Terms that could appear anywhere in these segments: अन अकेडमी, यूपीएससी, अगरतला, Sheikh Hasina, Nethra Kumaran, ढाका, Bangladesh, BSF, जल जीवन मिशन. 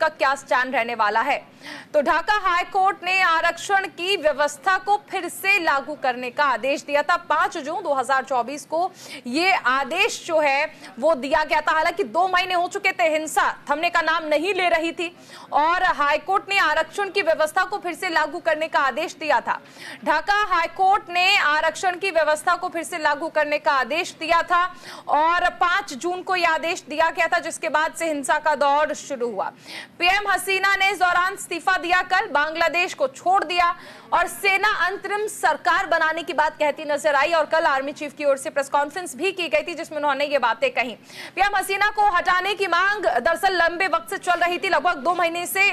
का क्या स्टैंड रहने वाला है। तो ढाका हाई कोर्ट ने आरक्षण की व्यवस्था को फिर से लागू करने का आदेश दिया था। 5 जून 2024 को ये आदेश जो है वो दिया गया था। हालांकि 2 महीने हो चुके थे, हिंसा थमने का नाम नहीं ले रही थी और हाई कोर्ट ने आरक्षण की व्यवस्था को फिर से लागू करने का आदेश दिया था। ढाका हाई कोर्ट ने आरक्षण की व्यवस्था को फिर से लागू करने का आदेश दिया था और 5 जून को यह आदेश दिया गया था, जिसके बाद से हिंसा का दौर शुरू हुआ। पीएम हसीना ने इस दौरान इस्तीफा दिया कर बांग्लादेश को छोड़ दिया और सेना अंतरिम सरकार बनाने की बात कहती नजर आई और कल आर्मी चीफ की ओर से प्रेस कॉन्फ्रेंस भी की गई थी जिसमें उन्होंने ये बातें कही। पीएम हसीना को हटाने की मांग दरअसल लंबे वक्त से चल रही थी, लगभग 2 महीने से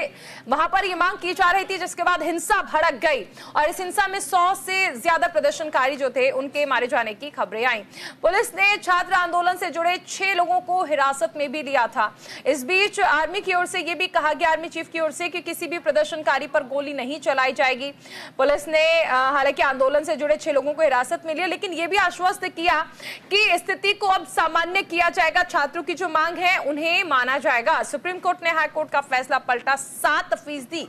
वहां पर यह मांग की जा रही थी, जिसके बाद हिंसा भड़क गई और इस हिंसा में 100 से ज्यादा प्रदर्शनकारी जो थे उनके मारे जाने की खबरें आई। पुलिस ने छात्र आंदोलन से जुड़े 6 लोगों को हिरासत में भी लिया था। इस बीच आर्मी की ओर से ये भी कहा गया, आर्मी चीफ की ओर से, कि किसी भी प्रदर्शनकारी पर गोली नहीं चलाई जाएगी। पुलिस ने हालांकि आंदोलन से जुड़े 6 लोगों को हिरासत में लिया, लेकिन यह भी आश्वस्त किया कि स्थिति को अब सामान्य किया जाएगा, छात्रों की जो मांग है उन्हें माना जाएगा। सुप्रीम कोर्ट ने हाई कोर्ट का फैसला पलटा, 7%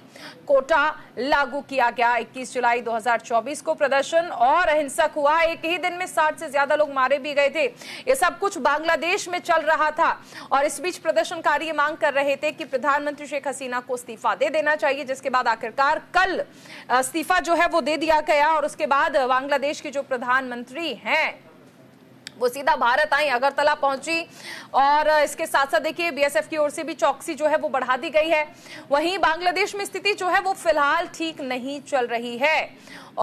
कोटा लागू किया गया। 21 जुलाई 2024 को प्रदर्शन और हिंसक हुआ, एक ही दिन में 60 से ज्यादा लोग मारे भी गए थे। यह सब कुछ बांग्लादेश में चल रहा था और इस बीच प्रदर्शनकारी मांग कर रहे थे कि प्रधानमंत्री शेख हसीना को इस्तीफा दे देना चाहिए, जिसके बाद आखिरकार कल इस्तीफा जो है वो दे दिया गया और उसके बाद बांग्लादेश के जो प्रधानमंत्री हैं वो सीधा भारत आई, अगरतला पहुंची और इसके साथ साथ देखिए बीएसएफ की ओर से भी चौकसी जो है वो बढ़ा दी गई है। वहीं बांग्लादेश में स्थिति जो है वो फिलहाल ठीक नहीं चल रही है।